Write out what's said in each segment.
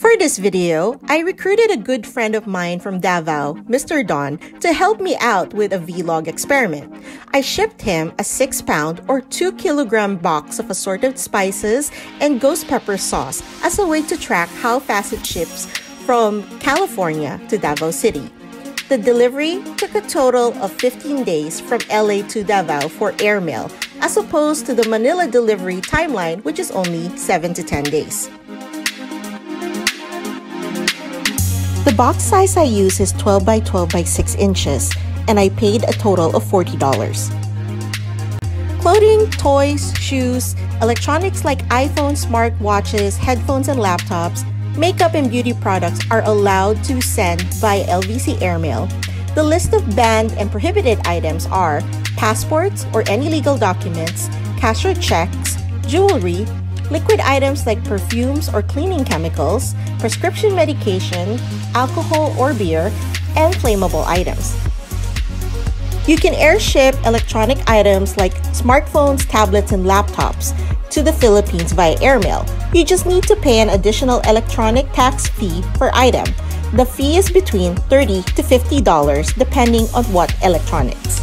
For this video, I recruited a good friend of mine from Davao, Mr. Don, to help me out with a vlog experiment. I shipped him a 6-pound or 2-kilogram box of assorted spices and ghost pepper sauce as a way to track how fast it ships from California to Davao City. The delivery took a total of 15 days from LA to Davao for airmail, as opposed to the Manila delivery timeline, which is only 7 to 10 days. The box size I use is 12 by 12 by 6 inches, and I paid a total of $40. Clothing, toys, shoes, electronics like iPhones, smartwatches, headphones and laptops, makeup and beauty products are allowed to send by LBC Airmail. The list of banned and prohibited items are passports or any legal documents, cash or checks, jewelry, liquid items like perfumes or cleaning chemicals, prescription medication, alcohol or beer, and flammable items. You can airship electronic items like smartphones, tablets, and laptops to the Philippines via airmail. You just need to pay an additional electronic tax fee per item. The fee is between $30 to $50 depending on what electronics.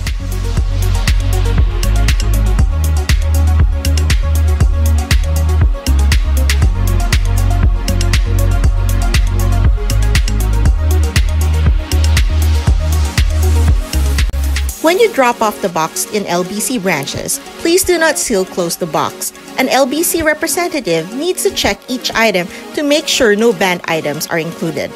When you drop off the box in LBC branches, please do not seal close the box. An LBC representative needs to check each item to make sure no banned items are included.